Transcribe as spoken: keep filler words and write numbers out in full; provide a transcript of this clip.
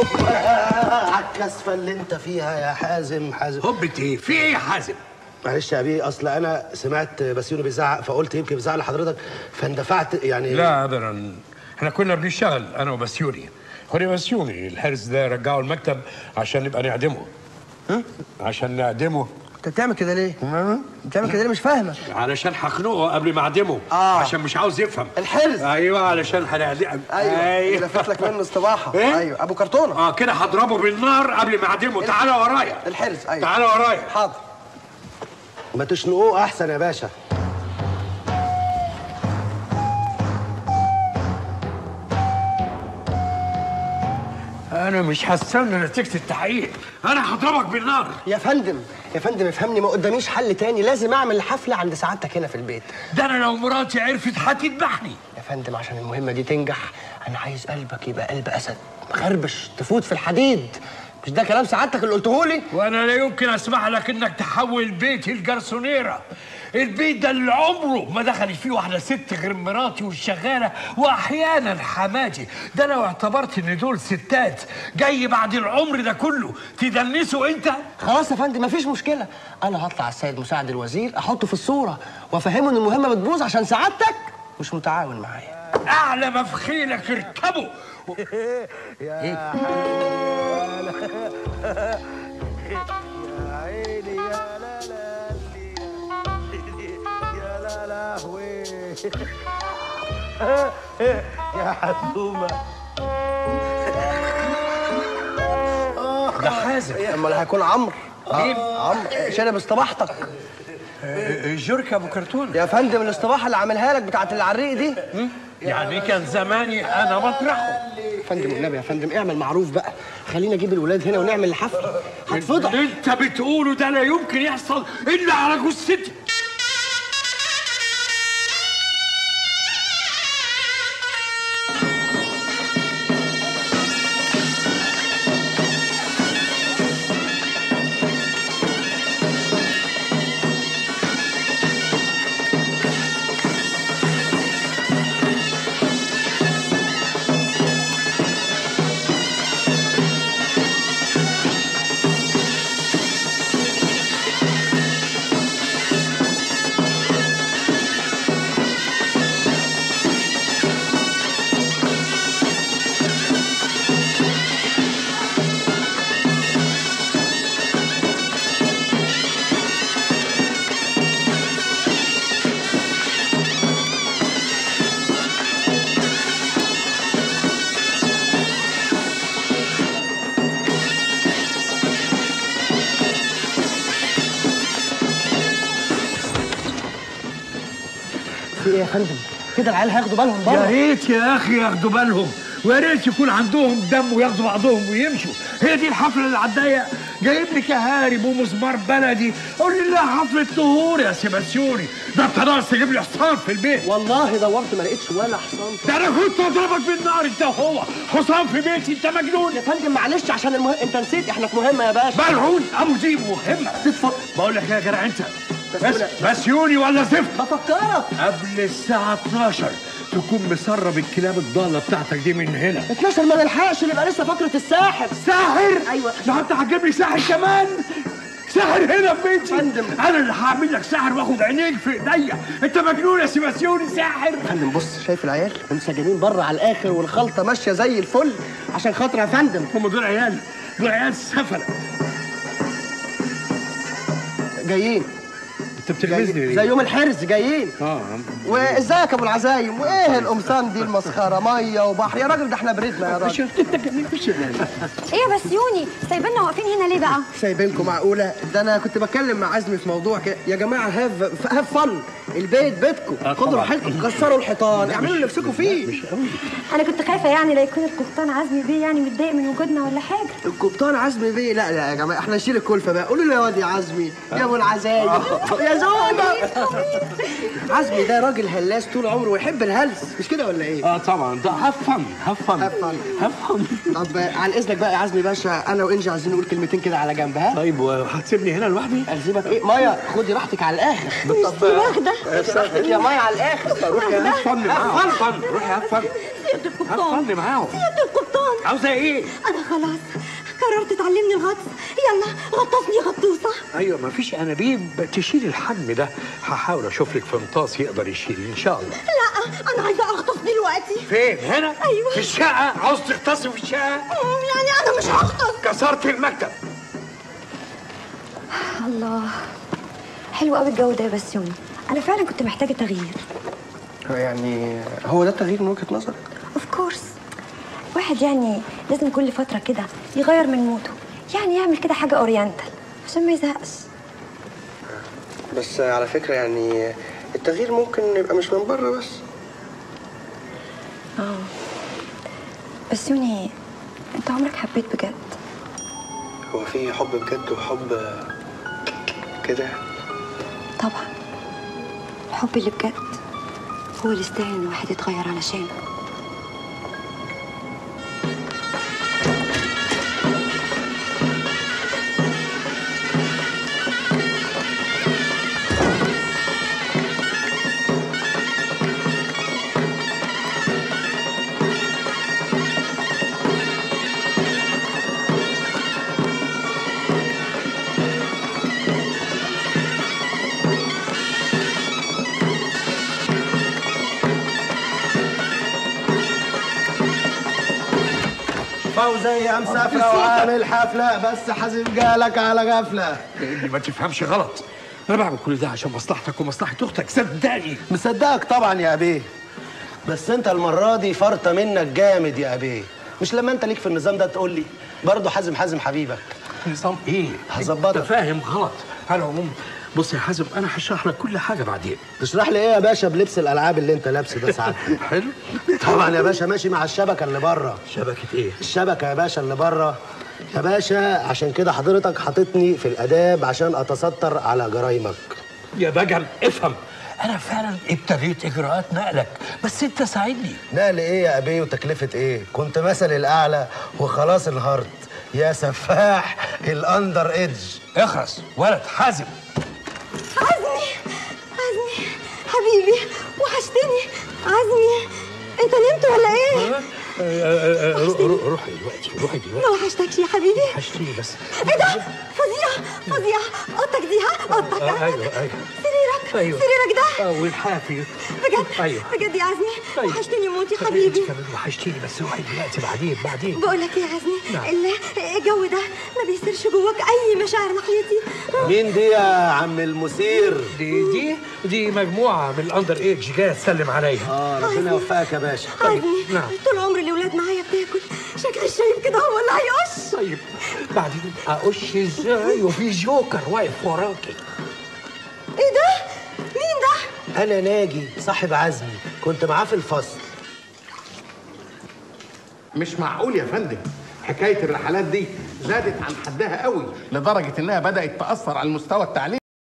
هوبا عالكسفه اللي انت فيها يا حازم. حازم هوبة ايه؟ في ايه يا حازم؟ معلش يا بيه، اصل انا سمعت بسيوني بيزعق فقلت يمكن بيزعق لحضرتك فاندفعت يعني. لا ابدا، احنا كنا بنشتغل انا وبسيوني. خلي بسيوني الحارس ده رجعه المكتب عشان نبقى نعدمه. ها؟ عشان نعدمه. انت بتعمل كده ليه؟ بتعمل كده ليه؟ مش فاهمه. علشان هخنقه قبل ما اعدمه. اه عشان مش عاوز يفهم الحرز. ايوه علشان هنعدمه. ايوه ايوه لفت لك منه استباحه. إيه؟ ايوه ابو كرتونه. اه كده هضربه بالنار قبل ما اعدمه. تعالى ورايا الحرز. ايوه تعالى ورايا. حاضر. ما تشنقوه احسن يا باشا. أنا مش هستنى نتيجة التحقيق، أنا هضربك بالنار. يا فندم يا فندم افهمني، ما قداميش حل تاني، لازم أعمل حفلة عند سعادتك هنا في البيت. ده أنا لو مراتي عرفت هتذبحني. يا فندم عشان المهمة دي تنجح أنا عايز قلبك يبقى قلب أسد مخربش تفوت في الحديد. مش ده كلام سعادتك اللي قلتهولي؟ وأنا لا يمكن أسمح لك إنك تحول بيتي لجرسونيرة. البيت ده اللي عمره ما دخلت فيه واحده ست غير مراتي والشغاله واحيانا حماتي. ده لو اعتبرت ان دول ستات جاي بعد العمر ده كله تدنسوا انت. خلاص يا فندم مفيش مشكله، انا هطلع السيد مساعد الوزير احطه في الصوره وافهمه ان المهمه بتبوظ عشان سعادتك مش متعاون معايا. اعلى ما في خيلك اركبه. يا عيني يا يا حزومة ده حازم. امال هيكون عمرو. عمرو شرب اصطباحتك جورك يا ابو كرتون. يا فندم الاصطباحه اللي عاملها لك بتاعت العريق دي يعني كان زماني انا مطرحه. يا فندم والنبي يا فندم اعمل معروف بقى، خلينا اجيب الولاد هنا ونعمل الحفله هتفضح. انت بتقوله ده لا يمكن يحصل الا على جثتي. يا فندم كده العيال هياخدوا بالهم بره. يا ريت يا اخي ياخدوا بالهم، ويا ريت يكون عندهم دم وياخدوا بعضهم ويمشوا. هي دي الحفله اللي عالضيق، جايب لي كهارب ومزمار بلدي، قول لي لا حفله طهور يا سيباسيوني. ده انت ناقص تجيب لي حصان في البيت. والله دورت ما لقيتش ولا حصان. ده انا كنت هضربك بالنار انت وهو. حصان في بيتي؟ انت مجنون يا فندم. معلش عشان المه... انت نسيت احنا في مهمه يا باشا. ملعون ابو دي مهمه. تتفق بقول لك ايه يا جدع انت؟ بس بسيوني ولا زفت؟ بفكرك قبل الساعة اتناشر تكون مسرب الكلاب الضالة بتاعتك دي من هنا. اتناشر ما نلحقش، نبقى لسه فقرة الساحر. ساحر؟ ايوه. لو انت هتجيب لي ساحر كمان؟ ساحر هنا في بيتي؟ فندم انا اللي هعمل لك ساحر واخد عينيك في ايديا. انت مجنون يا سيباسيوني. ساحر؟ فندم بص، شايف العيال منسجمين بره على الاخر والخلطة ماشية زي الفل عشان خاطر يا فندم. هم دول عيال، دول عيال سفلة جايين. جاي... زي يوم الحرز جايين. اه وازيك يا ابو العزايم؟ وايه القمصان دي المسخره؟ ميه وبحر يا راجل، ده احنا بردنا يا راجل. ايه يا بسيوني سايبيننا واقفين هنا ليه بقى؟ سايبينكم؟ معقوله؟ ده انا كنت بتكلم مع عزمي في موضوع كده يا جماعه. هاف هاف فن، البيت بيتكم، خدوا راحتكم، كسروا الحيطان، اعملوا اللي نفسكم فيه. مش قوي، انا كنت خايفه يعني لا يكون القبطان عزمي بيه يعني متضايق من وجودنا ولا حاجه. القبطان عزمي بيه؟ لا لا يا جماعه احنا نشيل الكلفه بقى. قولوا له يا واد يا عزمي يا ابو العزايم يا عزمي ده راجل هلاس طول عمره ويحب الهلس، مش كده ولا ايه؟ اه طبعا. ده هفن هفن هفن هفن. طب عن اذنك بقى يا عزمي باشا، انا وانجي عايزين نقول كلمتين كده على جنب. ها؟ طيب وهتسيبني هنا لوحدي؟ الزمك ايه؟ مايا خدي راحتك على الاخر. طب واخده راحتك يا مايا على الاخر. روحي هفن معاهم، روحي هفن معاهم. سيادة القبطان، سيادة القبطان عاوزة ايه؟ أنا خلاص قررت تعلمني الغطس، يلا غطسني غطوسة. أيوة مفيش أنابيب تشيل الحجم ده، هحاول أشوف لك قنطاس يقدر يشيل إن شاء الله. لا أنا عايزة أغطس دلوقتي. فين؟ هنا؟ أيوة في الشقة. عاوز تغطسي في الشقة؟ يعني أنا مش هغطس. كسرت المكتب. الله حلو قوي الجو ده يا بسيوني، أنا فعلا كنت محتاجة تغيير. يعني هو ده التغيير من وجهة نظرك؟ اوف كورس، واحد يعني لازم كل فترة كده يغير من موته، يعني يعمل كده حاجة اورينتال عشان ما يزهقش. بس على فكرة يعني التغيير ممكن يبقى مش من بره بس. اه بس يوني، انت عمرك حبيت بجد؟ هو في حب بجد وحب كده؟ طبعا الحب اللي بجد هو اللي يستاهل ان الواحد يتغير علشانه. زي امس قفله وعامل حفله، بس حازم جالك على غفله. لاني ما تفهمش غلط، انا بعمل كل ده عشان مصلحتك ومصلحه اختك، صدقني. مصدقك طبعا يا ابيه، بس انت المره دي فرطه منك جامد يا ابيه. مش لما انت ليك في النظام ده تقول لي برضه حازم حازم حبيبك. نظام ايه؟ هظبطك. انت فاهم غلط. على العموم بص يا حازم، انا هشرح لك كل حاجه بعدين. تشرح لي ايه يا باشا بلبس الالعاب اللي انت لابسه ده ساعات؟ حلو طبعا يا باشا، ماشي مع الشبكه اللي بره. شبكه ايه؟ الشبكه يا باشا اللي بره يا باشا، عشان كده حضرتك حاططني في الاداب عشان اتستر على جرايمك يا بجل. افهم، انا فعلا ابتديت اجراءات نقلك، بس انت ساعدني. نقل ايه يا ابي وتكلفه ايه؟ كنت مثل الاعلى وخلاص انهارت يا سفاح الاندر ايدج. اخرس ولد حازم. عزمي عزمي حبيبي، وحشتني عزمي. انت نمت ولا ايه؟ روحي دلوقتي، روحي دلوقتي. ما وحشتكش يا حبيبي؟ وحشتني بس. ايه ده؟ فظيعه فظيعه، اوضتك دي. ها اوضتك. ايوه ايوه سريرك. ايوه سريرك ده. اه والحافي بجد. ايوه بجد يا عزمي، وحشتني موت يا حبيبي. وحشتني بس، روحي دلوقتي. بعدين بعدين بقول لك ايه يا عزمي، الجو ده ما بيصيرش جواك اي مشاعر ناحيتي؟ مين دي يا عم المثير؟ دي دي دي مجموعه من الاندر ايدج جايه تسلم عليا. اه ربنا يوفقك يا باشا. عزمي طول عمري الولاد معايا بتاكل، شكل الشايب كده هو اللي هيقش. طيب بعدين اقش ازاي وفي جوكر واقف وراكي؟ ايه ده؟ مين ده؟ انا ناجي صاحب عزمي، كنت معاه في الفصل. مش معقول يا فندم، حكايه الرحلات دي زادت عن حدها قوي لدرجه انها بدات تاثر على المستوى التعليمي.